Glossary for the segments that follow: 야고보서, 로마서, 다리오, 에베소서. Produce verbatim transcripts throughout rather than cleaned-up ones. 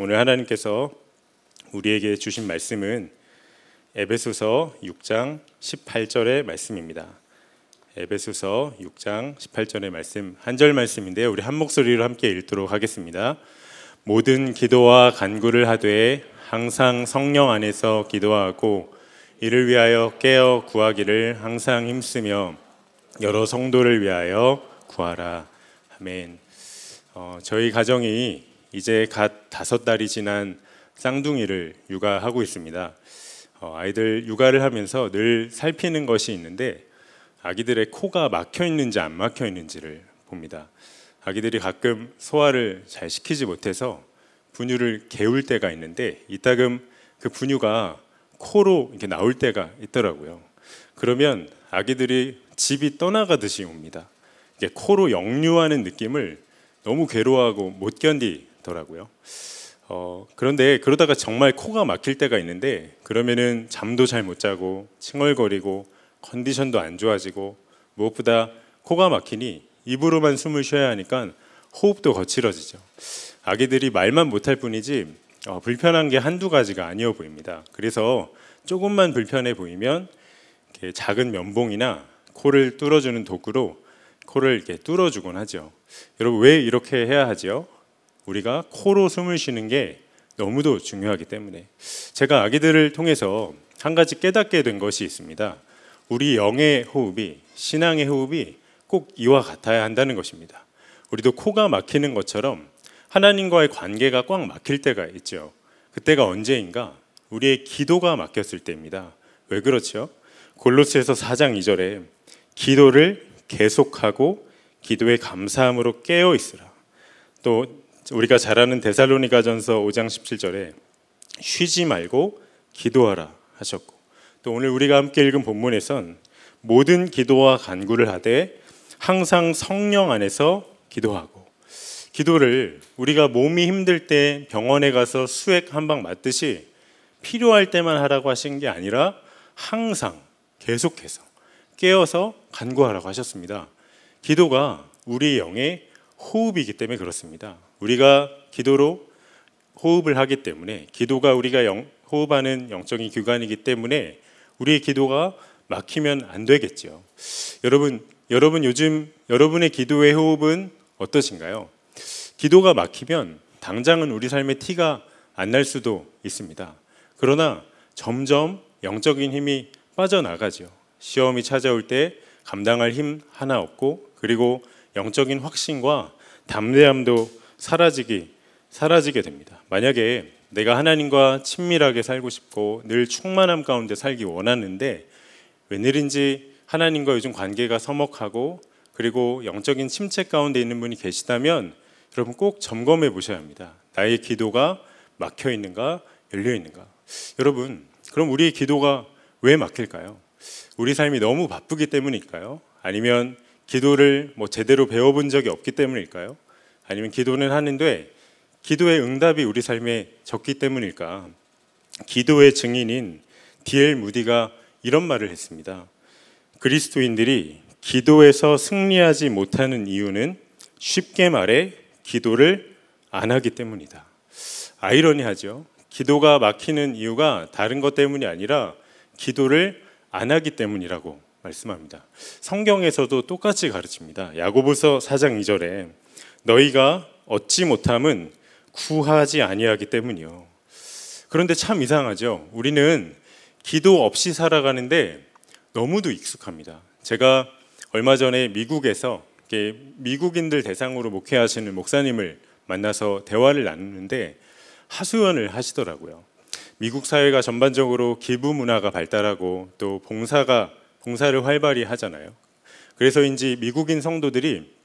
오늘 하나님께서 우리에게 주신 말씀은 에베소서 육 장 십팔 절의 말씀입니다. 에베소서 육 장 십팔 절의 말씀, 한절 말씀인데요. 우리 한 목소리로 함께 읽도록 하겠습니다. 모든 기도와 간구를 하되 항상 성령 안에서 기도하고 이를 위하여 깨어 구하기를 항상 힘쓰며 여러 성도를 위하여 구하라. 아멘. 어, 저희 가정이 이제 갓 다섯 달이 지난 쌍둥이를 육아하고 있습니다. 어, 아이들 육아를 하면서 늘 살피는 것이 있는데 아기들의 코가 막혀 있는지 안 막혀 있는지를 봅니다. 아기들이 가끔 소화를 잘 시키지 못해서 분유를 개울 때가 있는데 이따금 그 분유가 코로 이렇게 나올 때가 있더라고요. 그러면 아기들이 집이 떠나가듯이 옵니다. 이게 코로 역류하는 느낌을 너무 괴로워하고 못 견디더라고요. 어, 그런데 그러다가 정말 코가 막힐 때가 있는데 그러면은 잠도 잘 못 자고 칭얼거리고 컨디션도 안 좋아지고 무엇보다 코가 막히니 입으로만 숨을 쉬어야 하니까 호흡도 거칠어지죠. 아기들이 말만 못할 뿐이지 어, 불편한 게 한두 가지가 아니어 보입니다. 그래서 조금만 불편해 보이면 이렇게 작은 면봉이나 코를 뚫어주는 도구로 코를 이렇게 뚫어주곤 하죠. 여러분, 왜 이렇게 해야 하죠? 우리가 코로 숨을 쉬는 게 너무도 중요하기 때문에. 제가 아기들을 통해서 한 가지 깨닫게 된 것이 있습니다. 우리 영의 호흡이, 신앙의 호흡이 꼭 이와 같아야 한다는 것입니다. 우리도 코가 막히는 것처럼 하나님과의 관계가 꽉 막힐 때가 있죠. 그때가 언제인가? 우리의 기도가 막혔을 때입니다. 왜 그렇죠? 골로새서 사 장 이 절에 기도를 계속하고 기도의 감사함으로 깨어 있으라. 또 우리가 잘 아는 데살로니가전서 오 장 십칠 절에 쉬지 말고 기도하라 하셨고, 또 오늘 우리가 함께 읽은 본문에선 모든 기도와 간구를 하되 항상 성령 안에서 기도하고, 기도를 우리가 몸이 힘들 때 병원에 가서 수액 한 방 맞듯이 필요할 때만 하라고 하신 게 아니라 항상 계속해서 깨어서 간구하라고 하셨습니다. 기도가 우리 영의 호흡이기 때문에 그렇습니다. 우리가 기도로 호흡을 하기 때문에, 기도가 우리가 영, 호흡하는 영적인 기관이기 때문에 우리의 기도가 막히면 안 되겠죠. 여러분, 여러분 요즘 여러분의 기도의 호흡은 어떠신가요? 기도가 막히면 당장은 우리 삶에 티가 안 날 수도 있습니다. 그러나 점점 영적인 힘이 빠져나가죠. 시험이 찾아올 때 감당할 힘 하나 없고, 그리고 영적인 확신과 담대함도 사라지기, 사라지게 됩니다. 만약에 내가 하나님과 친밀하게 살고 싶고 늘 충만함 가운데 살기 원하는데 웬일인지 하나님과 요즘 관계가 서먹하고 그리고 영적인 침체 가운데 있는 분이 계시다면 여러분 꼭 점검해 보셔야 합니다. 나의 기도가 막혀 있는가 열려 있는가. 여러분, 그럼 우리의 기도가 왜 막힐까요? 우리 삶이 너무 바쁘기 때문일까요? 아니면 기도를 뭐 제대로 배워본 적이 없기 때문일까요? 아니면 기도는 하는데 기도의 응답이 우리 삶에 적기 때문일까? 기도의 증인인 디엘 무디가 이런 말을 했습니다. 그리스도인들이 기도에서 승리하지 못하는 이유는 쉽게 말해 기도를 안 하기 때문이다. 아이러니하죠. 기도가 막히는 이유가 다른 것 때문이 아니라 기도를 안 하기 때문이라고 말씀합니다. 성경에서도 똑같이 가르칩니다. 야고보서 사 장 이 절에 너희가 얻지 못함은 구하지 아니하기 때문이요. 그런데 참 이상하죠. 우리는 기도 없이 살아가는데 너무도 익숙합니다. 제가 얼마 전에 미국에서 미국인들 대상으로 목회하시는 목사님을 만나서 대화를 나누는데 하소연을 하시더라고요. 미국 사회가 전반적으로 기부 문화가 발달하고 또 봉사가 봉사를 활발히 하잖아요. 그래서인지 미국인 성도들이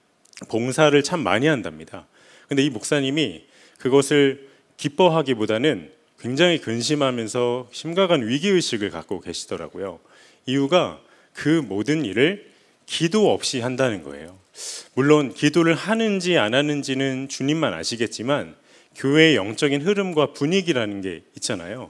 봉사를 참 많이 한답니다. 근데 이 목사님이 그것을 기뻐하기보다는 굉장히 근심하면서 심각한 위기의식을 갖고 계시더라고요. 이유가 그 모든 일을 기도 없이 한다는 거예요. 물론 기도를 하는지 안 하는지는 주님만 아시겠지만 교회의 영적인 흐름과 분위기라는 게 있잖아요.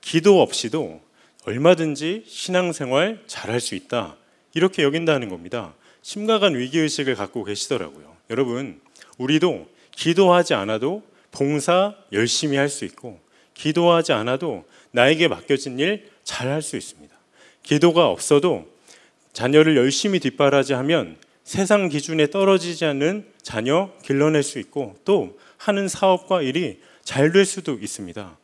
기도 없이도 얼마든지 신앙생활 잘할 수 있다, 이렇게 여긴다는 겁니다. 심각한 위기의식을 갖고 계시더라고요. 여러분, 우리도 기도하지 않아도 봉사 열심히 할 수 있고 기도하지 않아도 나에게 맡겨진 일 잘 할 수 있습니다. 기도가 없어도 자녀를 열심히 뒷바라지하면 세상 기준에 떨어지지 않는 자녀 길러낼 수 있고 또 하는 사업과 일이 잘 될 수도 있습니다.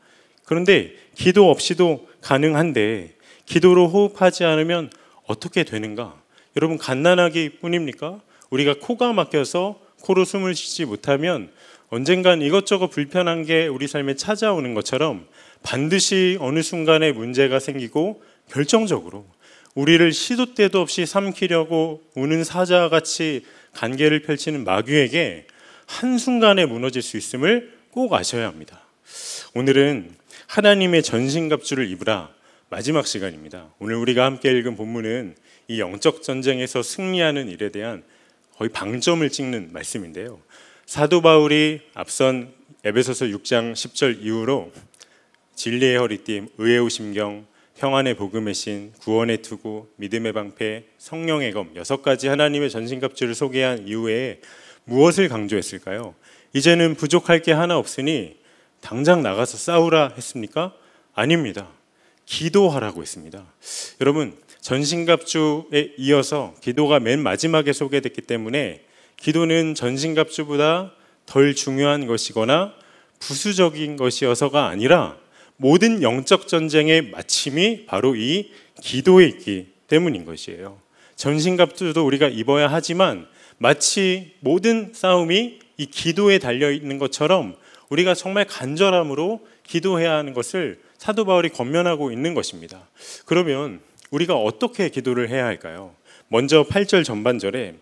그런데 기도 없이도 가능한데 기도로 호흡하지 않으면 어떻게 되는가? 여러분, 갓난아기 뿐입니까? 우리가 코가 막혀서 코로 숨을 쉬지 못하면 언젠간 이것저것 불편한 게 우리 삶에 찾아오는 것처럼 반드시 어느 순간에 문제가 생기고 결정적으로 우리를 시도 때도 없이 삼키려고 우는 사자같이 간계를 펼치는 마귀에게 한순간에 무너질 수 있음을 꼭 아셔야 합니다. 오늘은 하나님의 전신갑주를 입으라 마지막 시간입니다. 오늘 우리가 함께 읽은 본문은 이 영적 전쟁에서 승리하는 일에 대한 거의 방점을 찍는 말씀인데요. 사도 바울이 앞선 에베소서 육 장 십 절 이후로 진리의 허리띠, 의의 심경, 평안의 복음의 신, 구원의 투구, 믿음의 방패, 성령의 검 여섯 가지 하나님의 전신갑주를 소개한 이후에 무엇을 강조했을까요? 이제는 부족할 게 하나 없으니 당장 나가서 싸우라 했습니까? 아닙니다. 기도하라고 했습니다. 여러분, 전신갑주에 이어서 기도가 맨 마지막에 소개됐기 때문에 기도는 전신갑주보다 덜 중요한 것이거나 부수적인 것이어서가 아니라 모든 영적 전쟁의 마침이 바로 이 기도에 있기 때문인 것이에요. 전신갑주도 우리가 입어야 하지만 마치 모든 싸움이 이 기도에 달려있는 것처럼 우리가 정말 간절함으로 기도해야 하는 것을 사도 바울이 권면하고 있는 것입니다. 그러면 우리가 어떻게 기도를 해야 할까요? 먼저 팔 절 전반절에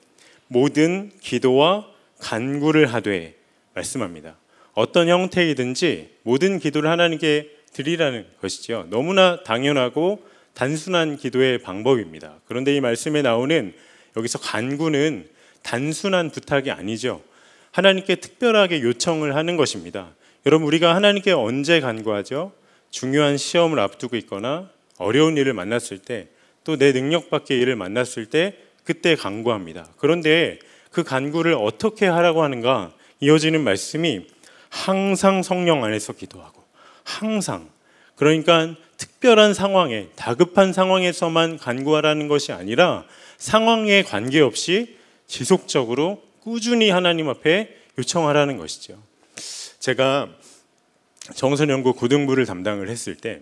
모든 기도와 간구를 하되 말씀합니다. 어떤 형태이든지 모든 기도를 하나님께 드리라는 것이죠. 너무나 당연하고 단순한 기도의 방법입니다. 그런데 이 말씀에 나오는 여기서 간구는 단순한 부탁이 아니죠. 하나님께 특별하게 요청을 하는 것입니다. 여러분, 우리가 하나님께 언제 간구하죠? 중요한 시험을 앞두고 있거나 어려운 일을 만났을 때, 또 내 능력 밖의 일을 만났을 때 그때 간구합니다. 그런데 그 간구를 어떻게 하라고 하는가? 이어지는 말씀이 항상 성령 안에서 기도하고, 항상, 그러니까 특별한 상황에, 다급한 상황에서만 간구하라는 것이 아니라 상황에 관계없이 지속적으로 꾸준히 하나님 앞에 요청하라는 것이죠. 제가 정선연구 고등부를 담당을 했을 때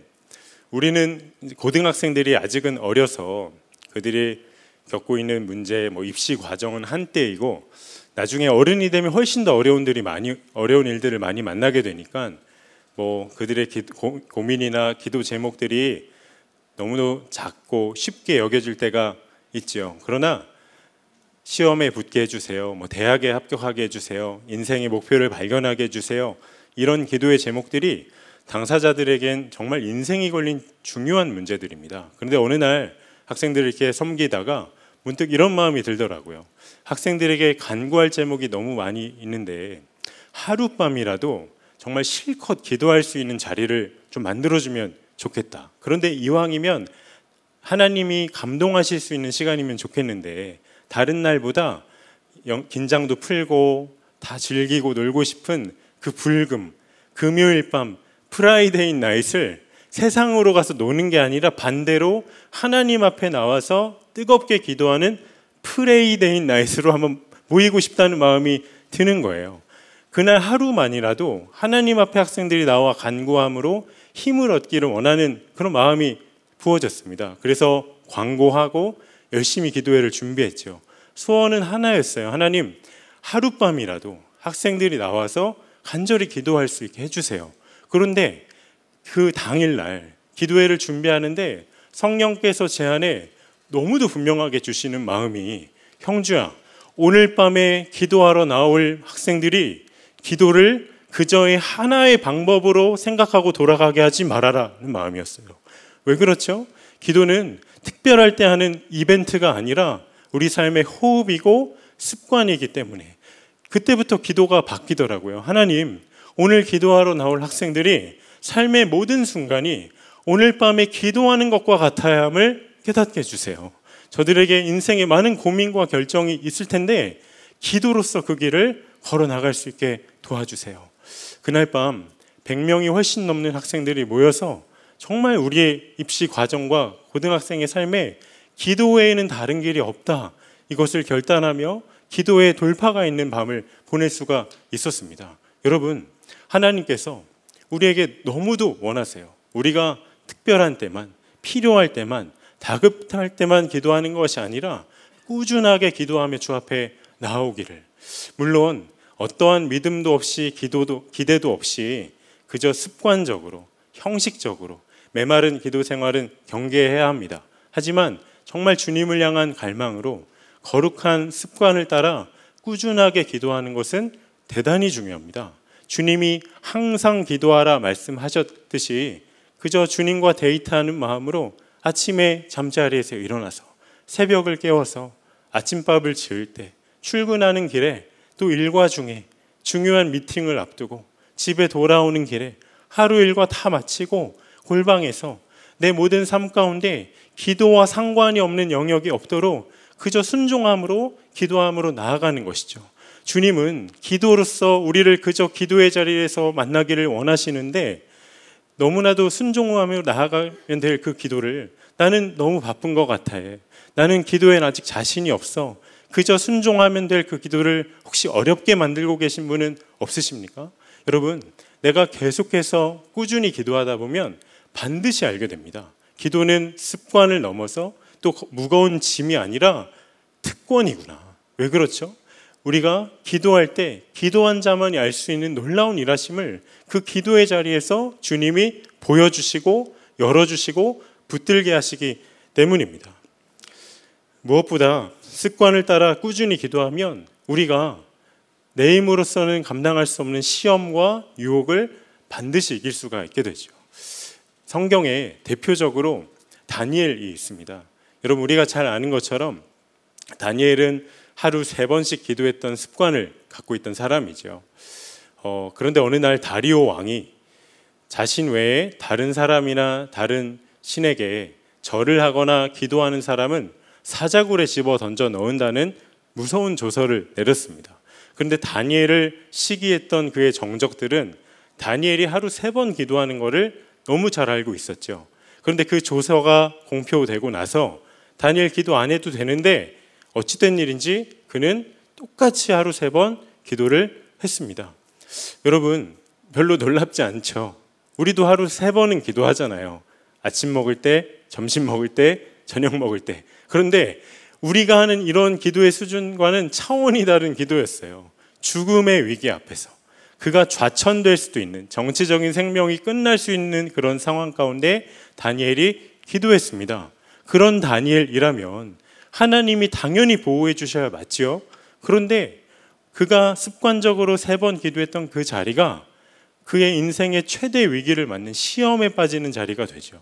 우리는 고등학생들이 아직은 어려서 그들이 겪고 있는 문제, 뭐 입시 과정은 한때이고 나중에 어른이 되면 훨씬 더 어려운 일들이 많이 어려운 일들을 많이 만나게 되니까 뭐 그들의 기, 고, 고민이나 기도 제목들이 너무도 작고 쉽게 여겨질 때가 있죠. 그러나 시험에 붙게 해주세요, 뭐 대학에 합격하게 해주세요, 인생의 목표를 발견하게 해주세요, 이런 기도의 제목들이 당사자들에겐 정말 인생이 걸린 중요한 문제들입니다. 그런데 어느 날 학생들을 이렇게 섬기다가 문득 이런 마음이 들더라고요. 학생들에게 간구할 제목이 너무 많이 있는데 하룻밤이라도 정말 실컷 기도할 수 있는 자리를 좀 만들어주면 좋겠다. 그런데 이왕이면 하나님이 감동하실 수 있는 시간이면 좋겠는데 다른 날보다 긴장도 풀고 다 즐기고 놀고 싶은 그 불금, 금요일 밤, 프라이데이 나잇을 세상으로 가서 노는 게 아니라 반대로 하나님 앞에 나와서 뜨겁게 기도하는 프레이데이 나잇으로 한번 모이고 싶다는 마음이 드는 거예요. 그날 하루만이라도 하나님 앞에 학생들이 나와 간구함으로 힘을 얻기를 원하는 그런 마음이 부어졌습니다. 그래서 광고하고 열심히 기도회를 준비했죠. 소원은 하나였어요. 하나님, 하룻밤이라도 학생들이 나와서 간절히 기도할 수 있게 해주세요. 그런데 그 당일날 기도회를 준비하는데 성령께서 제 안에 너무도 분명하게 주시는 마음이, 형주야, 오늘 밤에 기도하러 나올 학생들이 기도를 그저의 하나의 방법으로 생각하고 돌아가게 하지 말아라는 마음이었어요. 왜 그렇죠? 기도는 특별할 때 하는 이벤트가 아니라 우리 삶의 호흡이고 습관이기 때문에 그때부터 기도가 바뀌더라고요. 하나님, 오늘 기도하러 나올 학생들이 삶의 모든 순간이 오늘 밤에 기도하는 것과 같아야 함을 깨닫게 해주세요. 저들에게 인생에 많은 고민과 결정이 있을 텐데 기도로서 그 길을 걸어나갈 수 있게 도와주세요. 그날 밤 백 명이 훨씬 넘는 학생들이 모여서 정말 우리의 입시 과정과 고등학생의 삶에 기도 외에는 다른 길이 없다, 이것을 결단하며 기도의 돌파가 있는 밤을 보낼 수가 있었습니다. 여러분, 하나님께서 우리에게 너무도 원하세요. 우리가 특별한 때만, 필요할 때만, 다급할 때만 기도하는 것이 아니라 꾸준하게 기도하며 주 앞에 나오기를. 물론 어떠한 믿음도 없이 기도도, 기대도 없이 그저 습관적으로, 형식적으로 메마른 기도 생활은 경계해야 합니다. 하지만 정말 주님을 향한 갈망으로 거룩한 습관을 따라 꾸준하게 기도하는 것은 대단히 중요합니다. 주님이 항상 기도하라 말씀하셨듯이 그저 주님과 데이트하는 마음으로 아침에 잠자리에서 일어나서 새벽을 깨워서 아침밥을 지을 때, 출근하는 길에, 또 일과 중에, 중요한 미팅을 앞두고 집에 돌아오는 길에 하루 일과 다 마치고 골방에서 내 모든 삶 가운데 기도와 상관이 없는 영역이 없도록 그저 순종함으로, 기도함으로 나아가는 것이죠. 주님은 기도로서 우리를 그저 기도의 자리에서 만나기를 원하시는데 너무나도 순종함으로 나아가면 될 그 기도를 나는 너무 바쁜 것 같아 해, 나는 기도엔 아직 자신이 없어, 그저 순종하면 될 그 기도를 혹시 어렵게 만들고 계신 분은 없으십니까? 여러분, 내가 계속해서 꾸준히 기도하다 보면 반드시 알게 됩니다. 기도는 습관을 넘어서 또 무거운 짐이 아니라 특권이구나. 왜 그렇죠? 우리가 기도할 때 기도한 자만이 알 수 있는 놀라운 일하심을 그 기도의 자리에서 주님이 보여주시고 열어주시고 붙들게 하시기 때문입니다. 무엇보다 습관을 따라 꾸준히 기도하면 우리가 내 힘으로서는 감당할 수 없는 시험과 유혹을 반드시 이길 수가 있게 되죠. 성경에 대표적으로 다니엘이 있습니다. 여러분, 우리가 잘 아는 것처럼 다니엘은 하루 세 번씩 기도했던 습관을 갖고 있던 사람이죠. 어, 그런데 어느 날 다리오 왕이 자신 외에 다른 사람이나 다른 신에게 절을 하거나 기도하는 사람은 사자굴에 집어 던져 넣는다는 무서운 조서를 내렸습니다. 그런데 다니엘을 시기했던 그의 정적들은 다니엘이 하루 세 번 기도하는 것을 너무 잘 알고 있었죠. 그런데 그 조서가 공표되고 나서 다니엘 기도 안 해도 되는데 어찌된 일인지 그는 똑같이 하루 세 번 기도를 했습니다. 여러분, 별로 놀랍지 않죠? 우리도 하루 세 번은 기도하잖아요. 아침 먹을 때, 점심 먹을 때, 저녁 먹을 때. 그런데 우리가 하는 이런 기도의 수준과는 차원이 다른 기도였어요. 죽음의 위기 앞에서 그가 좌천될 수도 있는, 정치적인 생명이 끝날 수 있는 그런 상황 가운데 다니엘이 기도했습니다. 그런 다니엘이라면 하나님이 당연히 보호해 주셔야 맞지요. 그런데 그가 습관적으로 세 번 기도했던 그 자리가 그의 인생의 최대 위기를 맞는 시험에 빠지는 자리가 되죠.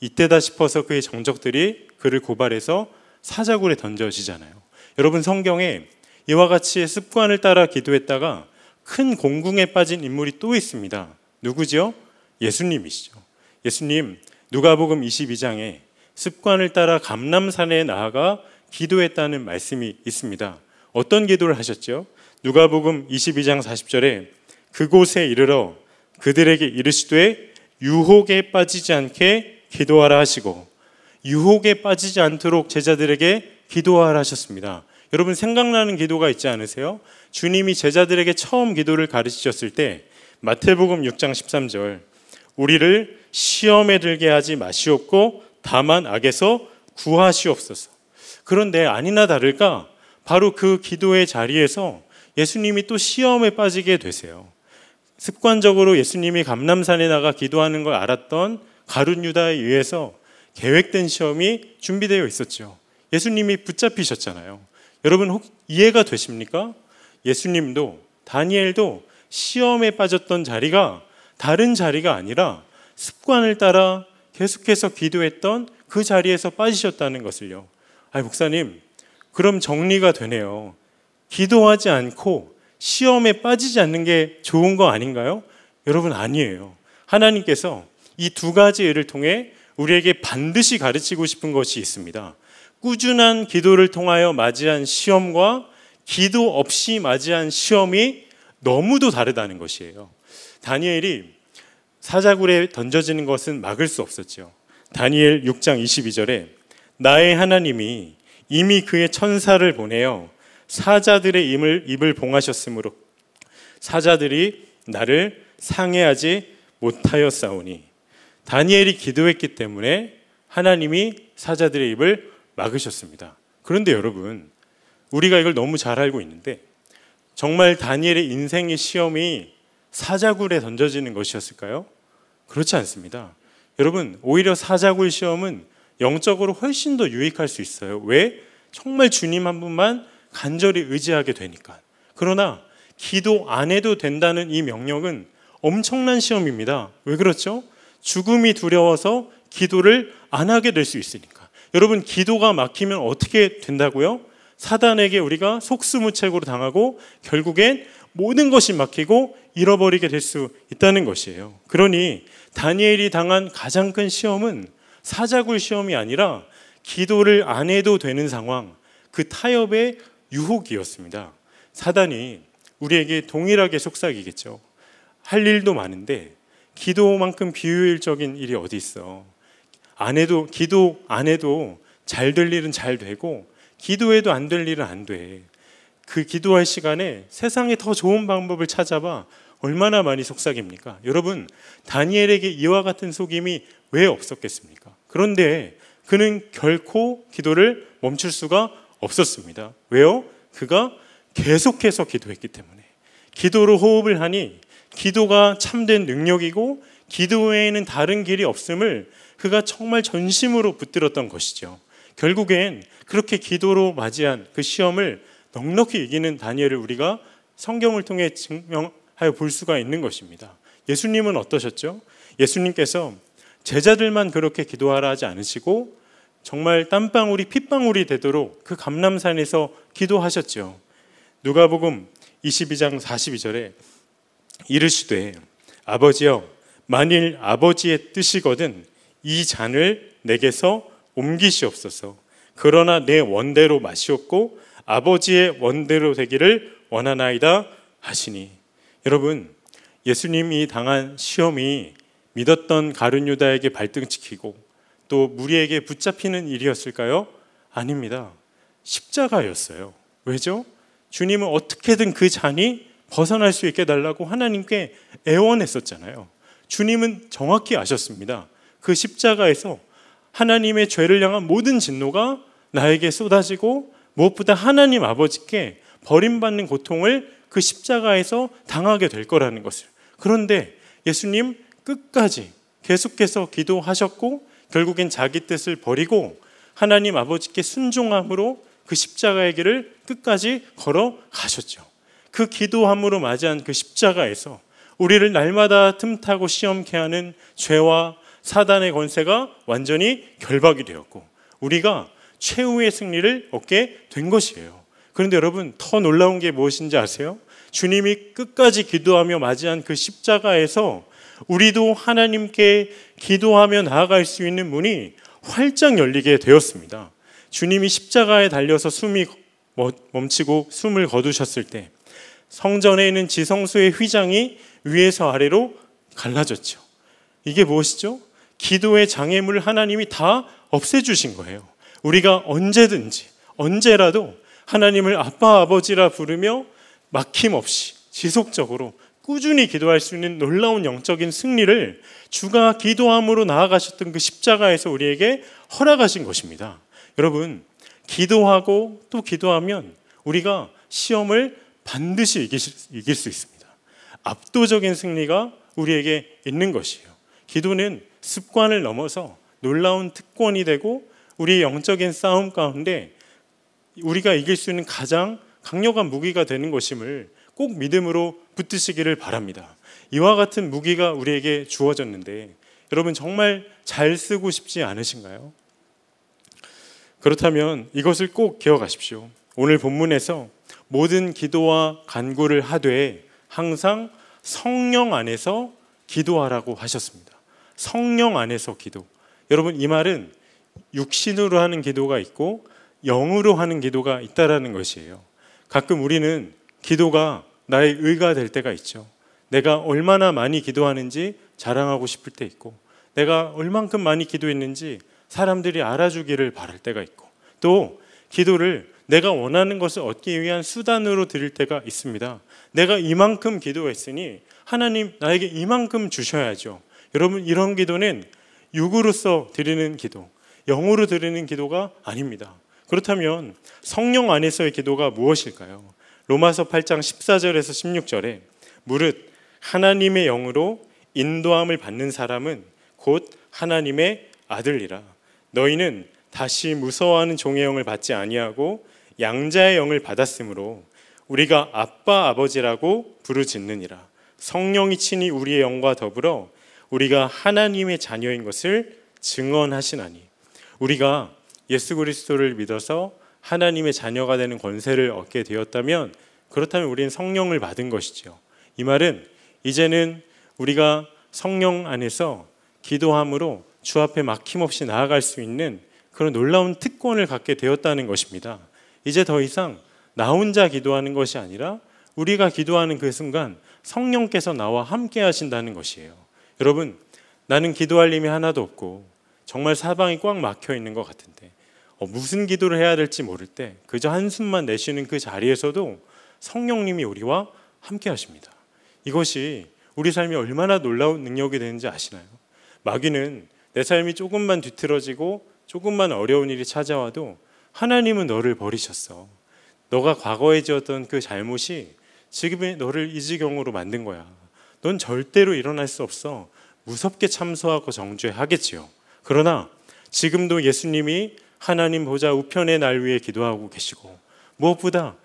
이때다 싶어서 그의 정적들이 그를 고발해서 사자굴에 던져지잖아요. 여러분, 성경에 이와 같이 습관을 따라 기도했다가 큰 공궁에 빠진 인물이 또 있습니다. 누구죠? 예수님이시죠. 예수님, 누가복음 이십이 장에 습관을 따라 감람산에 나아가 기도했다는 말씀이 있습니다. 어떤 기도를 하셨죠? 누가복음 이십이 장 사십 절에 그곳에 이르러 그들에게 이르시되 유혹에 빠지지 않게 기도하라 하시고, 유혹에 빠지지 않도록 제자들에게 기도하라 하셨습니다. 여러분, 생각나는 기도가 있지 않으세요? 주님이 제자들에게 처음 기도를 가르치셨을 때 마태복음 육 장 십삼 절, 우리를 시험에 들게 하지 마시옵고 다만 악에서 구하시옵소서. 그런데 아니나 다를까 바로 그 기도의 자리에서 예수님이 또 시험에 빠지게 되세요. 습관적으로 예수님이 감람산에 나가 기도하는 걸 알았던 가룟 유다에 의해서 계획된 시험이 준비되어 있었죠. 예수님이 붙잡히셨잖아요. 여러분, 혹 이해가 되십니까? 예수님도 다니엘도 시험에 빠졌던 자리가 다른 자리가 아니라 습관을 따라 계속해서 기도했던 그 자리에서 빠지셨다는 것을요. 아니, 목사님, 그럼 정리가 되네요. 기도하지 않고 시험에 빠지지 않는 게 좋은 거 아닌가요? 여러분, 아니에요. 하나님께서 이 두 가지 일을 통해 우리에게 반드시 가르치고 싶은 것이 있습니다. 꾸준한 기도를 통하여 맞이한 시험과 기도 없이 맞이한 시험이 너무도 다르다는 것이에요. 다니엘이 사자굴에 던져지는 것은 막을 수 없었죠. 다니엘 육 장 이십이 절에 나의 하나님이 이미 그의 천사를 보내어 사자들의 입을, 입을 봉하셨으므로 사자들이 나를 상해하지 못하였사오니. 다니엘이 기도했기 때문에 하나님이 사자들의 입을 막으셨습니다. 그런데 여러분, 우리가 이걸 너무 잘 알고 있는데 정말 다니엘의 인생의 시험이 사자굴에 던져지는 것이었을까요? 그렇지 않습니다. 여러분, 오히려 사자굴 시험은 영적으로 훨씬 더 유익할 수 있어요. 왜? 정말 주님 한 분만 간절히 의지하게 되니까. 그러나 기도 안 해도 된다는 이 명령은 엄청난 시험입니다. 왜 그렇죠? 죽음이 두려워서 기도를 안 하게 될 수 있으니까. 여러분, 기도가 막히면 어떻게 된다고요? 사단에게 우리가 속수무책으로 당하고 결국엔 모든 것이 막히고 잃어버리게 될 수 있다는 것이에요. 그러니 다니엘이 당한 가장 큰 시험은 사자굴 시험이 아니라 기도를 안 해도 되는 상황, 그 타협의 유혹이었습니다. 사단이 우리에게 동일하게 속삭이겠죠. 할 일도 많은데 기도만큼 비효율적인 일이 어디 있어. 안 해도, 기도 안 해도 잘 될 일은 잘 되고 기도해도 안 될 일은 안 돼. 그 기도할 시간에 세상에 더 좋은 방법을 찾아봐. 얼마나 많이 속삭입니까? 여러분, 다니엘에게 이와 같은 속임이 왜 없었겠습니까? 그런데 그는 결코 기도를 멈출 수가 없었습니다. 왜요? 그가 계속해서 기도했기 때문에. 기도로 호흡을 하니 기도가 참된 능력이고 기도 외에는 다른 길이 없음을 그가 정말 전심으로 붙들었던 것이죠. 결국엔 그렇게 기도로 맞이한 그 시험을 넉넉히 이기는 다니엘을 우리가 성경을 통해 증명하여 볼 수가 있는 것입니다. 예수님은 어떠셨죠? 예수님께서 제자들만 그렇게 기도하라 하지 않으시고 정말 땀방울이 핏방울이 되도록 그 감람산에서 기도하셨죠. 누가복음 이십이 장 사십이 절에 이르시되 아버지여 만일 아버지의 뜻이거든 이 잔을 내게서 옮기시옵소서. 그러나 내 원대로 마시옵고 아버지의 원대로 되기를 원하나이다 하시니. 여러분, 예수님이 당한 시험이 믿었던 가룟 유다에게 발등치키고 또 무리에게 붙잡히는 일이었을까요? 아닙니다. 십자가였어요. 왜죠? 주님은 어떻게든 그 잔이 벗어날 수 있게 달라고 하나님께 애원했었잖아요. 주님은 정확히 아셨습니다. 그 십자가에서 하나님의 죄를 향한 모든 진노가 나에게 쏟아지고 무엇보다 하나님 아버지께 버림받는 고통을 그 십자가에서 당하게 될 거라는 것을. 그런데 예수님 끝까지 계속해서 기도하셨고 결국엔 자기 뜻을 버리고 하나님 아버지께 순종함으로 그 십자가의 길을 끝까지 걸어가셨죠. 그 기도함으로 맞이한 그 십자가에서 우리를 날마다 틈타고 시험케 하는 죄와 사단의 권세가 완전히 결박이 되었고 우리가 최후의 승리를 얻게 된 것이에요. 그런데 여러분, 더 놀라운 게 무엇인지 아세요? 주님이 끝까지 기도하며 맞이한 그 십자가에서 우리도 하나님께 기도하며 나아갈 수 있는 문이 활짝 열리게 되었습니다. 주님이 십자가에 달려서 숨이 멈추고 숨을 거두셨을 때 성전에 있는 지성소의 휘장이 위에서 아래로 갈라졌죠. 이게 무엇이죠? 기도의 장애물을 하나님이 다 없애주신 거예요. 우리가 언제든지 언제라도 하나님을 아빠 아버지라 부르며 막힘없이 지속적으로 꾸준히 기도할 수 있는 놀라운 영적인 승리를 주가 기도함으로 나아가셨던 그 십자가에서 우리에게 허락하신 것입니다. 여러분, 기도하고 또 기도하면 우리가 시험을 반드시 이길 수 있습니다. 압도적인 승리가 우리에게 있는 것이에요. 기도는 습관을 넘어서 놀라운 특권이 되고 우리의 영적인 싸움 가운데 우리가 이길 수 있는 가장 강력한 무기가 되는 것임을 꼭 믿음으로 붙드시기를 바랍니다. 이와 같은 무기가 우리에게 주어졌는데 여러분, 정말 잘 쓰고 싶지 않으신가요? 그렇다면 이것을 꼭 기억하십시오. 오늘 본문에서 모든 기도와 간구를 하되 항상 성령 안에서 기도하라고 하셨습니다. 성령 안에서 기도. 여러분, 이 말은 육신으로 하는 기도가 있고 영으로 하는 기도가 있다라는 것이에요. 가끔 우리는 기도가 나의 의가 될 때가 있죠. 내가 얼마나 많이 기도하는지 자랑하고 싶을 때 있고, 내가 얼만큼 많이 기도했는지 사람들이 알아주기를 바랄 때가 있고, 또 기도를 내가 원하는 것을 얻기 위한 수단으로 드릴 때가 있습니다. 내가 이만큼 기도했으니 하나님 나에게 이만큼 주셔야죠. 여러분, 이런 기도는 육으로서 드리는 기도, 영으로 드리는 기도가 아닙니다. 그렇다면 성령 안에서의 기도가 무엇일까요? 로마서 팔 장 십사 절에서 십육 절에 무릇 하나님의 영으로 인도함을 받는 사람은 곧 하나님의 아들이라. 너희는 다시 무서워하는 종의 영을 받지 아니하고 양자의 영을 받았으므로 우리가 아빠 아버지라고 부르짖느니라. 성령이 친히 우리의 영과 더불어 우리가 하나님의 자녀인 것을 증언하시나니, 우리가 예수 그리스도를 믿어서 하나님의 자녀가 되는 권세를 얻게 되었다면, 그렇다면 우리는 성령을 받은 것이지요. 이 말은 이제는 우리가 성령 안에서 기도함으로 주 앞에 막힘없이 나아갈 수 있는 그런 놀라운 특권을 갖게 되었다는 것입니다. 이제 더 이상 나 혼자 기도하는 것이 아니라 우리가 기도하는 그 순간 성령께서 나와 함께 하신다는 것이에요. 여러분, 나는 기도할 힘이 하나도 없고 정말 사방이 꽉 막혀 있는 것 같은데 어, 무슨 기도를 해야 될지 모를 때 그저 한숨만 내쉬는 그 자리에서도 성령님이 우리와 함께 하십니다. 이것이 우리 삶이 얼마나 놀라운 능력이 되는지 아시나요? 마귀는 내 삶이 조금만 뒤틀어지고 조금만 어려운 일이 찾아와도 하나님은 너를 버리셨어. 너가 과거에 지었던 그 잘못이 지금의 너를 이 지경으로 만든 거야. 넌 절대로 일어날 수 없어. 무섭게 참소하고 정죄하겠지요. 그러나 지금도 예수님이 하나님 보좌 우편의 날 위에 기도하고 계시고, 무엇보다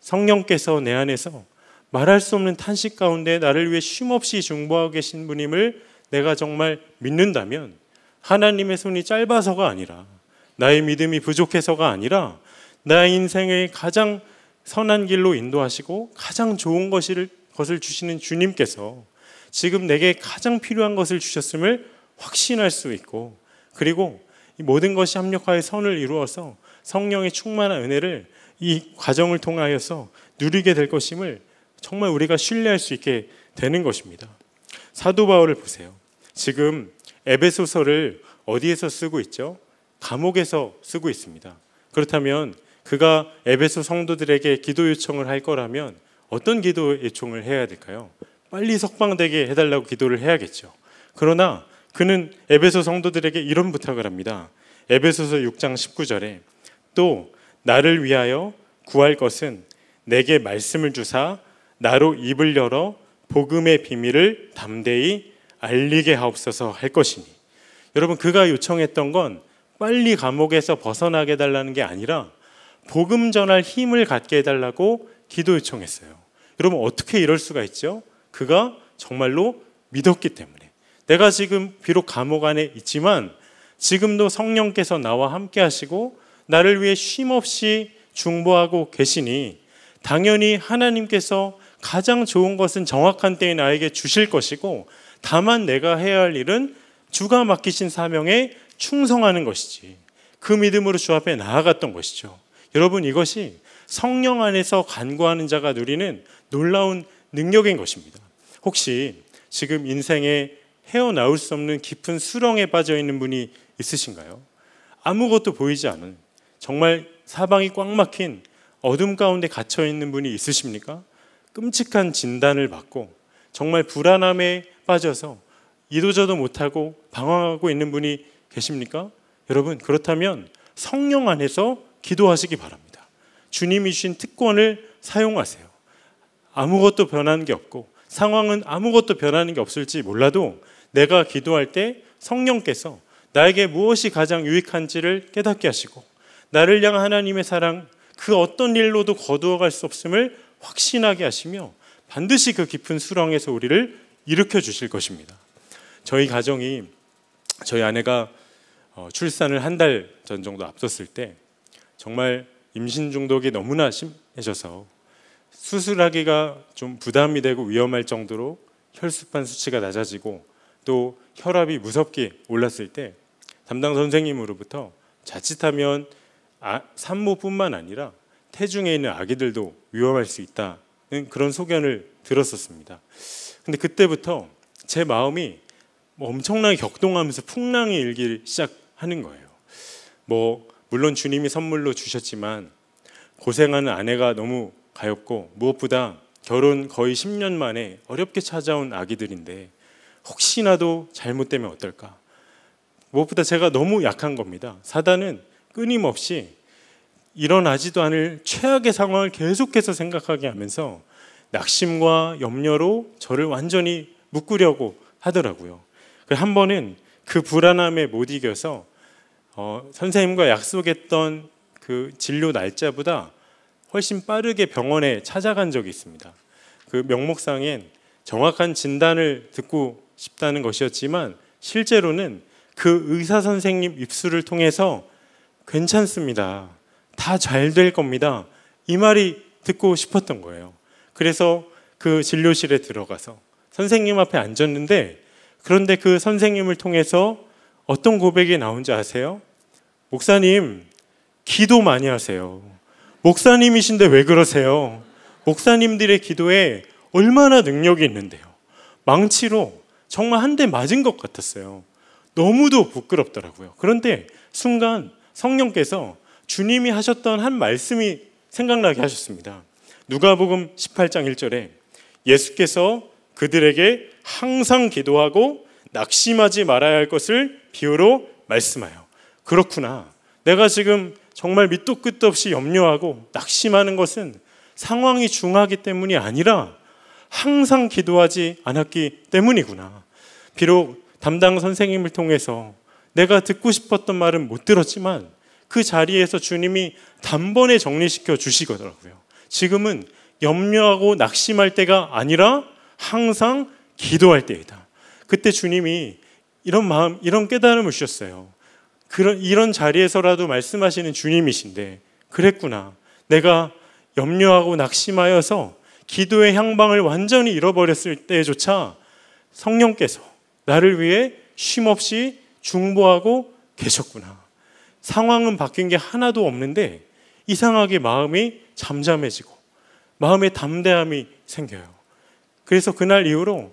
성령께서 내 안에서 말할 수 없는 탄식 가운데 나를 위해 쉼없이 중보하고 계신 분임을 내가 정말 믿는다면, 하나님의 손이 짧아서가 아니라, 나의 믿음이 부족해서가 아니라, 나의 인생의 가장 선한 길로 인도하시고 가장 좋은 것을 주시는 주님께서 지금 내게 가장 필요한 것을 주셨음을 확신할 수 있고, 그리고 이 모든 것이 합력하여 선을 이루어서 성령의 충만한 은혜를 이 과정을 통하여서 누리게 될 것임을 정말 우리가 신뢰할 수 있게 되는 것입니다. 사도 바울을 보세요. 지금 에베소서를 어디에서 쓰고 있죠? 감옥에서 쓰고 있습니다. 그렇다면 그가 에베소 성도들에게 기도 요청을 할 거라면 어떤 기도 요청을 해야 될까요? 빨리 석방되게 해달라고 기도를 해야겠죠. 그러나 그는 에베소 성도들에게 이런 부탁을 합니다. 에베소서 육 장 십구 절에 또 나를 위하여 구할 것은 내게 말씀을 주사 나로 입을 열어 복음의 비밀을 담대히 알리게 하옵소서 할 것이니. 여러분, 그가 요청했던 건 빨리 감옥에서 벗어나게 해달라는 게 아니라 복음 전할 힘을 갖게 해달라고 기도 요청했어요. 여러분, 어떻게 이럴 수가 있죠? 그가 정말로 믿었기 때문에. 내가 지금 비록 감옥 안에 있지만 지금도 성령께서 나와 함께 하시고 나를 위해 쉼없이 중보하고 계시니 당연히 하나님께서 가장 좋은 것은 정확한 때에 나에게 주실 것이고, 다만 내가 해야 할 일은 주가 맡기신 사명에 충성하는 것이지. 그 믿음으로 주 앞에 나아갔던 것이죠. 여러분, 이것이 성령 안에서 간구하는 자가 누리는 놀라운 능력인 것입니다. 혹시 지금 인생에 헤어나올 수 없는 깊은 수렁에 빠져 있는 분이 있으신가요? 아무것도 보이지 않은, 정말 사방이 꽉 막힌 어둠 가운데 갇혀 있는 분이 있으십니까? 끔찍한 진단을 받고 정말 불안함에 빠져서 이도저도 못하고 방황하고 있는 분이 계십니까? 여러분, 그렇다면 성령 안에서 기도하시기 바랍니다. 주님이 주신 특권을 사용하세요. 아무것도 변한 게 없고 상황은 아무것도 변하는 게 없을지 몰라도 내가 기도할 때 성령께서 나에게 무엇이 가장 유익한지를 깨닫게 하시고 나를 향한 하나님의 사랑, 그 어떤 일로도 거두어갈 수 없음을 확신하게 하시며 반드시 그 깊은 수렁에서 우리를 일으켜 주실 것입니다. 저희 가정이, 저희 아내가 출산을 한 달 전 정도 앞섰을 때 정말 임신 중독이 너무나 심해져서 수술하기가 좀 부담이 되고 위험할 정도로 혈수판 수치가 낮아지고 또 혈압이 무섭게 올랐을 때 담당 선생님으로부터 자칫하면 아, 산모뿐만 아니라 태중에 있는 아기들도 위험할 수 있다는 그런 소견을 들었었습니다. 근데 그때부터 제 마음이 뭐 엄청나게 격동하면서 풍랑이 일기 시작하는 거예요. 뭐 물론 주님이 선물로 주셨지만 고생하는 아내가 너무 가엾고, 무엇보다 결혼 거의 십 년 만에 어렵게 찾아온 아기들인데 혹시나도 잘못되면 어떨까. 무엇보다 제가 너무 약한 겁니다. 사단은 끊임없이 일어나지도 않을 최악의 상황을 계속해서 생각하게 하면서 낙심과 염려로 저를 완전히 묶으려고 하더라고요. 한 번은 그 불안함에 못 이겨서 어, 선생님과 약속했던 그 진료 날짜보다 훨씬 빠르게 병원에 찾아간 적이 있습니다. 그 명목상엔 정확한 진단을 듣고 싶다는 것이었지만 실제로는 그 의사 선생님 입술을 통해서 괜찮습니다, 다 잘 될 겁니다, 이 말이 듣고 싶었던 거예요. 그래서 그 진료실에 들어가서 선생님 앞에 앉았는데, 그런데 그 선생님을 통해서 어떤 고백이 나온지 아세요? 목사님, 기도 많이 하세요. 목사님이신데 왜 그러세요? 목사님들의 기도에 얼마나 능력이 있는데요. 망치로 정말 한 대 맞은 것 같았어요. 너무도 부끄럽더라고요. 그런데 순간 성령께서 주님이 하셨던 한 말씀이 생각나게 하셨습니다. 누가복음 십팔 장 일 절에 예수께서 그들에게 항상 기도하고 낙심하지 말아야 할 것을 비유로 말씀하여. 그렇구나, 내가 지금 정말 밑도 끝도 없이 염려하고 낙심하는 것은 상황이 중하기 때문이 아니라 항상 기도하지 않았기 때문이구나. 비록 담당 선생님을 통해서 내가 듣고 싶었던 말은 못 들었지만 그 자리에서 주님이 단번에 정리시켜 주시더라고요. 지금은 염려하고 낙심할 때가 아니라 항상 기도할 때이다. 그때 주님이 이런 마음, 이런 깨달음을 주셨어요. 그런, 이런 자리에서라도 말씀하시는 주님이신데, 그랬구나, 내가 염려하고 낙심하여서 기도의 향방을 완전히 잃어버렸을 때조차 성령께서 나를 위해 쉼없이 중보하고 계셨구나. 상황은 바뀐 게 하나도 없는데 이상하게 마음이 잠잠해지고 마음의 담대함이 생겨요. 그래서 그날 이후로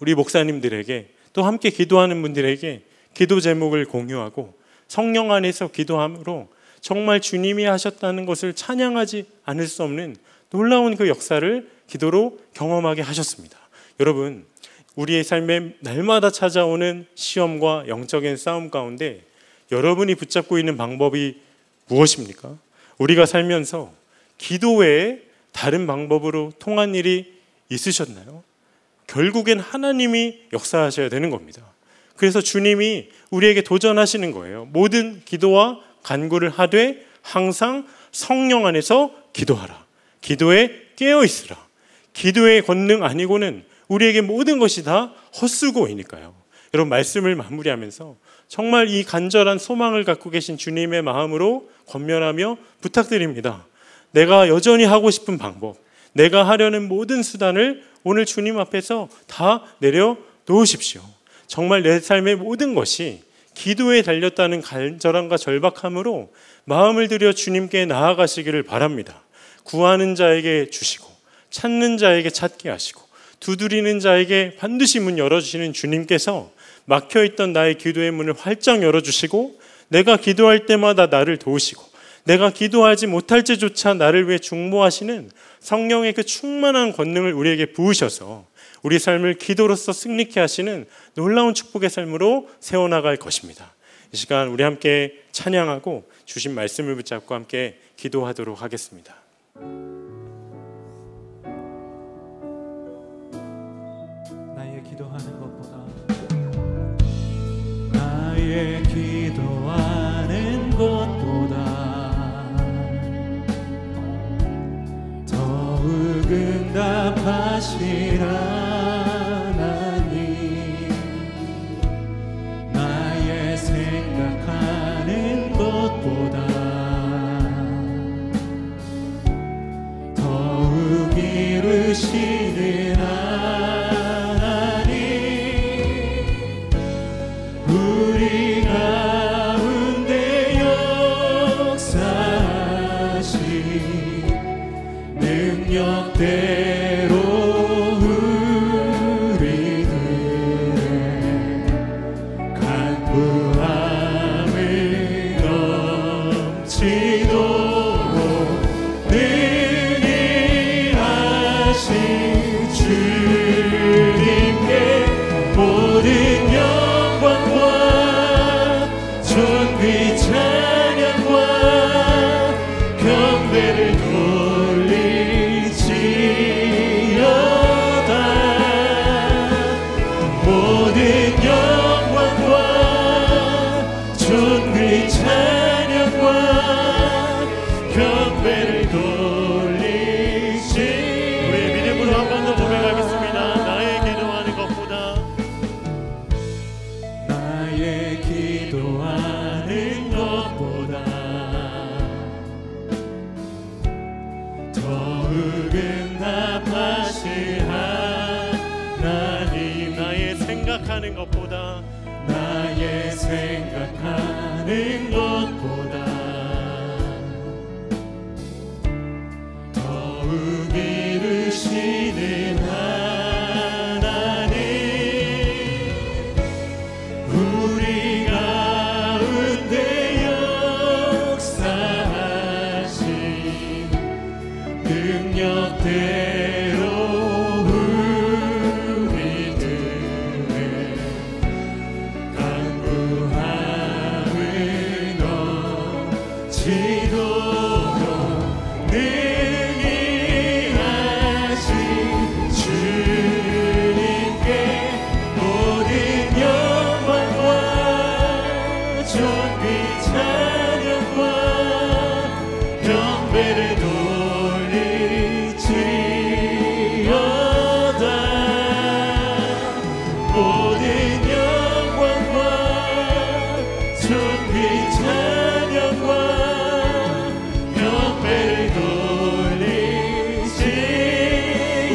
우리 목사님들에게, 또 함께 기도하는 분들에게 기도 제목을 공유하고 성령 안에서 기도함으로 정말 주님이 하셨다는 것을 찬양하지 않을 수 없는 놀라운 그 역사를 기도로 경험하게 하셨습니다. 여러분, 우리의 삶에 날마다 찾아오는 시험과 영적인 싸움 가운데 여러분이 붙잡고 있는 방법이 무엇입니까? 우리가 살면서 기도 외에 다른 방법으로 통한 일이 있으셨나요? 결국엔 하나님이 역사하셔야 되는 겁니다. 그래서 주님이 우리에게 도전하시는 거예요. 모든 기도와 간구를 하되 항상 성령 안에서 기도하라, 기도에 깨어있으라. 기도의 권능 아니고는 우리에게 모든 것이 다 헛수고이니까요. 여러분, 말씀을 마무리하면서 정말 이 간절한 소망을 갖고 계신 주님의 마음으로 권면하며 부탁드립니다. 내가 여전히 하고 싶은 방법, 내가 하려는 모든 수단을 오늘 주님 앞에서 다 내려놓으십시오. 정말 내 삶의 모든 것이 기도에 달렸다는 간절함과 절박함으로 마음을 들여 주님께 나아가시기를 바랍니다. 구하는 자에게 주시고 찾는 자에게 찾게 하시고 두드리는 자에게 반드시 문 열어주시는 주님께서 막혀있던 나의 기도의 문을 활짝 열어주시고, 내가 기도할 때마다 나를 도우시고 내가 기도하지 못할 때조차 나를 위해 중보하시는 성령의 그 충만한 권능을 우리에게 부으셔서 우리 삶을 기도로서 승리케 하시는 놀라운 축복의 삶으로 세워나갈 것입니다. 이 시간 우리 함께 찬양하고 주신 말씀을 붙잡고 함께 기도하도록 하겠습니다. 나의 기도하는 것보다 나의 기도하는 것보다 응답하신 하나님, 나의 생각하는 것보다 더욱 이루시는 하나님, 우리 가운데 역사하신 능력대 로 모든 영광과 존귀 찬양과 경배를 돌리지어다. 모든 영광과 존귀 찬양과 경배를 돌리지. 우리의 믿음으로 한 번 더 고백하겠습니다. 나의 기도하는 것보다 나의 기도하는 것보다 더 응답하실 하나님. 나의 생각하는 것보다 나의 생각하는 것보다 더욱 이루시는 하나님, 우리 가운데 역사하신 능력대로 우리들의 간구함을 넘치도록 능히 하신 주님께 모든 영광과 존귀 찬양과 경배를 돌리지어다. 모든 영광과 존귀 찬양과 경배를 돌리지.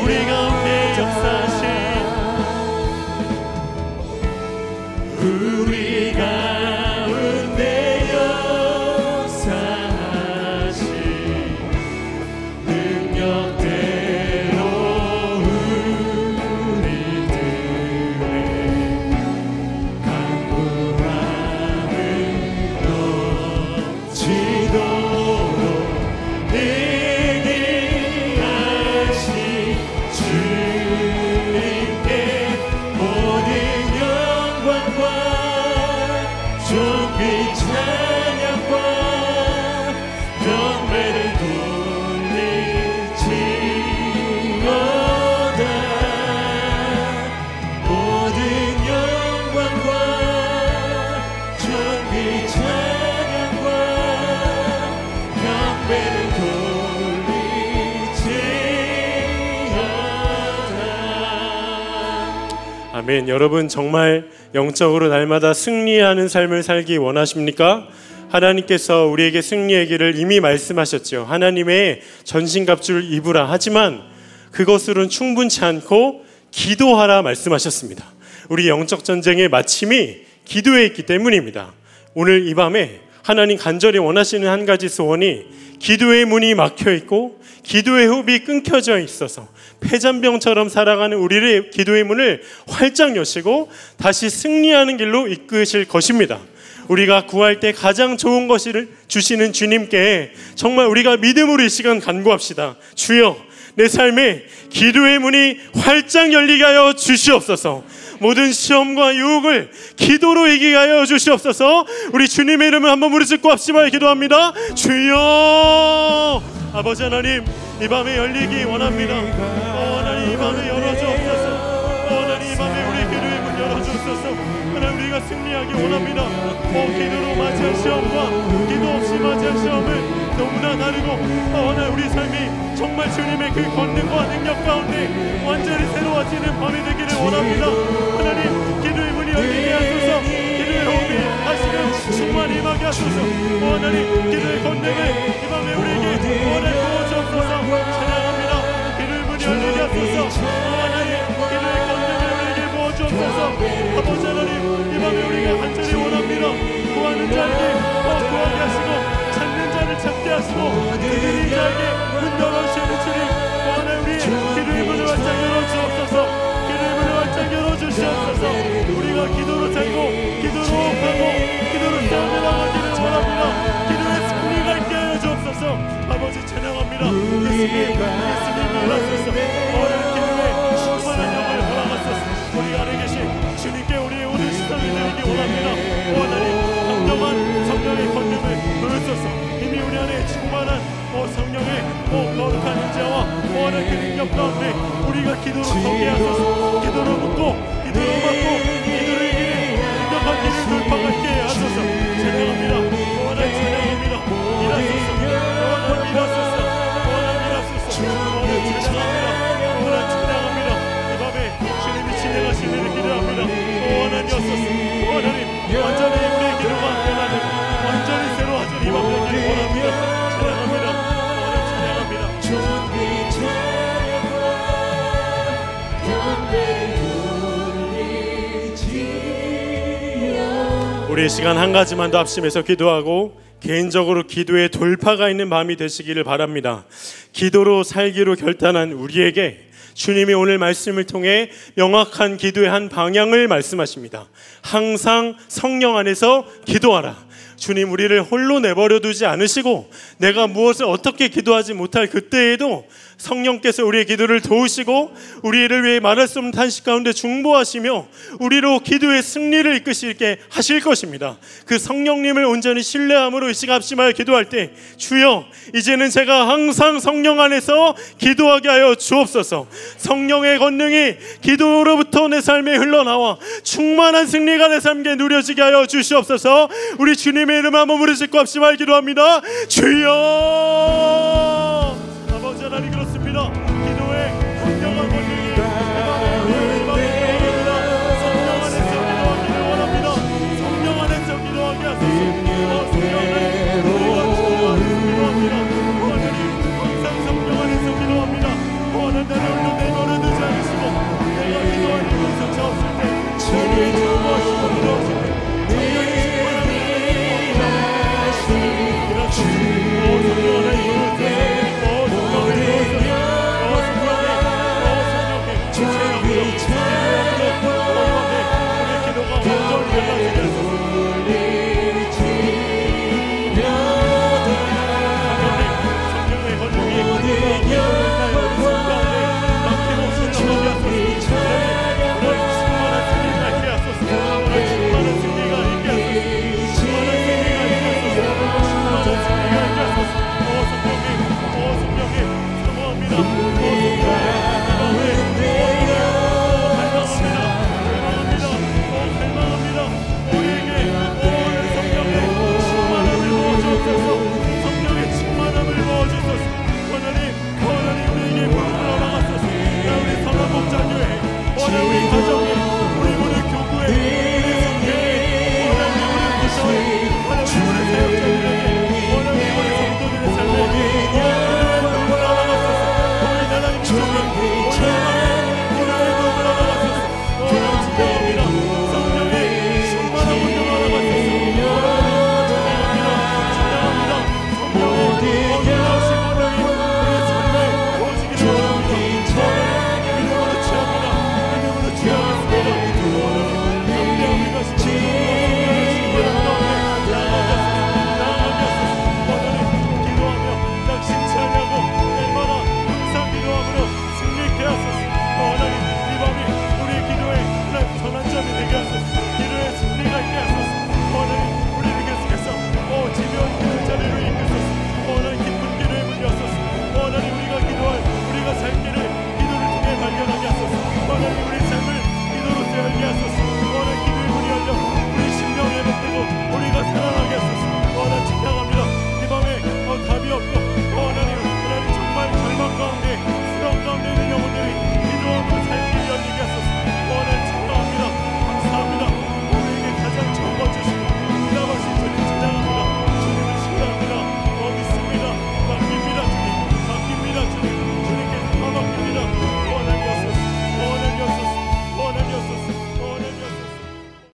우리 가운데 역사하신 우리 가운데 역사하신 능력대로 우리들의 간구함을 넘치도록 능히 하신 주님께 모든 영광과 존귀 찬양과 경배를 돌리지어다. 모든 영광과 존귀 찬양과 경배를 돌리지어다. 아멘. 여러분 정말 영적으로 날마다 승리하는 삶을 살기 원하십니까? 하나님께서 우리에게 승리의 길을 이미 말씀하셨죠. 하나님의 전신갑주를 입으라. 하지만 그것으로는 충분치 않고 기도하라 말씀하셨습니다. 우리 영적 전쟁의 마침이 기도에 있기 때문입니다. 오늘 이 밤에 하나님 간절히 원하시는 한 가지 소원이 기도의 문이 막혀 있고 기도의 호흡이 끊겨져 있어서 폐잔병처럼 살아가는 우리의 기도의 문을 활짝 여시고 다시 승리하는 길로 이끄실 것입니다. 우리가 구할 때 가장 좋은 것을 주시는 주님께 정말 우리가 믿음으로 이 시간 간구합시다. 주여, 내 삶에 기도의 문이 활짝 열리게 하여 주시옵소서. 모든 시험과 유혹을 기도로 이기게 하여 주시옵소서. 우리 주님의 이름을 한번 부르짖고 합심하여 기도합니다. 주여, 아버지 하나님, 이 밤에 열리기 원합니다. 어, 하나님, 이 밤에 열어주옵소서. 어, 하나님, 이 밤에 우리 기도의 문 열어주옵소서. 하나님, 우리가 승리하기 원합니다. 어, 기도로 맞이할 시험과 기도 없이 맞이할 시험을 너무나 다르고, 어, 하나님, 우리 삶이 정말 주님의 그 권능과 능력 가운데 완전히 새로워지는 밤이 되기를 원합니다. 하나님, 기도의 문이 열리게 하소서. 기도의 호흡이 다시금 충만히 임하게 하소서. 어, 하나님, 기도의 권능을 이 밤에 우리에게 원해 부어주옵소서. 찬양합니다. 기도의 문이 열리게 하소서. 어, 하나님, 기도의 주옵소서. 아버지 하나님, 이 밤에 우리가 간절히 원합니다. 구하는 자에게 구하게 하시고, 찾는 자를 찾게 하시고, 들리는 자에게 문 열어주시는 주님, 오늘 우리 기도의 문을 활짝 열어주옵소서. 기도의 문을 활짝 열어주시옵소서. 우리가 기도로 찾고, 기도로 호흡하고, 기도로 싸움을 나가기를 원합니다. 기도의 승리가 있게 하여 주옵소서. 아버지 찬양합니다. 예수님, 예수님 올라주소서. 오늘 기도의 충만한 영을 허락하소서. 우리 안에 계신 주님께 충만한 오 성령의 오 거룩한 인자와 모든 그 능력 가운데 우리가 기도로 서게 하소서. 기도로 묻고 기도로 받고 기도를 이기는 능력한 길을 돌파하게 하소서. 찬양합니다. 모든 찬양합니다. 일하소서. 모든 일하소서. 모든 일하소서. 모든 찬양합니다. 모든 찬양합니다. 이 밤에 주님이 진행하신 일을 기대합니다. 오 하나님이었소서. 오 하나님 완전히 우리의 기도가 변하는 완전히 새로 하신 이 밤의 길을 원합니다. 찬양합니다. 찬양합니다. 주님 찬양과 경배를 돌리지요. 우리 시간 한 가지만 더 합심해서 기도하고 개인적으로 기도에 돌파가 있는 밤이 되시기를 바랍니다. 기도로 살기로 결단한 우리에게 주님이 오늘 말씀을 통해 명확한 기도의 한 방향을 말씀하십니다. 항상 성령 안에서 기도하라. 주님, 우리를 홀로 내버려 두지 않으시고 내가 무엇을 어떻게 기도하지 못할 그때에도 성령께서 우리의 기도를 도우시고 우리를 위해 말할 수 없는 탄식 가운데 중보하시며 우리로 기도의 승리를 이끄시게 하실 것입니다. 그 성령님을 온전히 신뢰함으로 이 시간 합심하여 기도할 때 주여 이제는 제가 항상 성령 안에서 기도하게 하여 주옵소서. 성령의 권능이 기도로부터 내 삶에 흘러나와 충만한 승리가 내 삶에 누려지게 하여 주시옵소서. 우리 주님의 이름 한번 부르짖고 합심하여 기도합니다. 주여 우리의 기도가 온전히 변화되게